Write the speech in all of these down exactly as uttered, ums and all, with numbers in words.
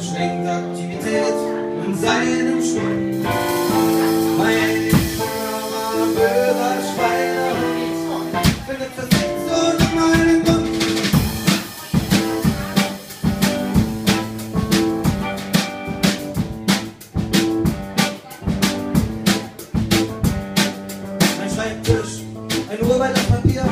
anstrengende Aktivität in seinem Stall. Mein armer böser Schweinehund findet das Netz unter meinem Kopf. Mein Schreibtisch, ein Urwald aus Papier.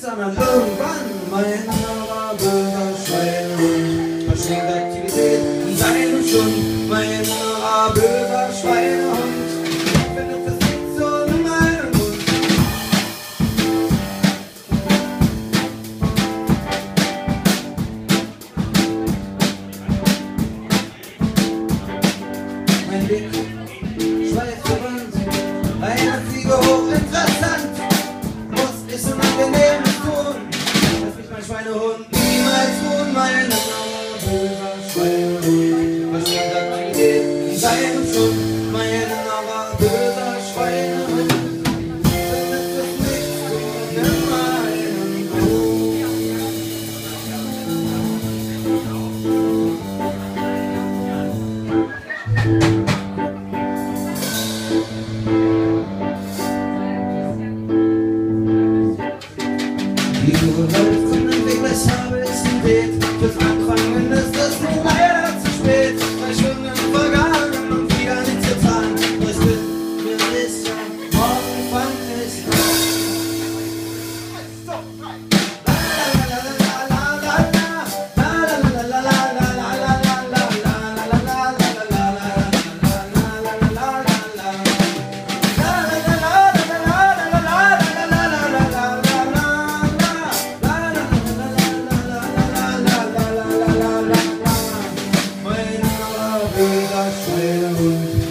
Sondern irgendwann, mein armer böser Schweinehund, versteckte Aktivität in seinem Schund, mein armer böser Schweinehund, findet das Netz so in meinem Mund. Mein Blick schweift verwandt, einer Fliege hochinteressant, muss ich so unangenehm. Schweinehund niemals tun, mein armer böser Schweinehund, versteckte Aktivität in seinem Schund, mein armer böser Schweinehund, findet das Netz unter meinem Kopf. Wie du gewollt, ich habe es gebeten, fürs Anfangen ist es nun leider zu spät. Zwei Stunden vergangen und wieder nichts getan. Ich bin mir sicher, morgen fang ich Schweinehund.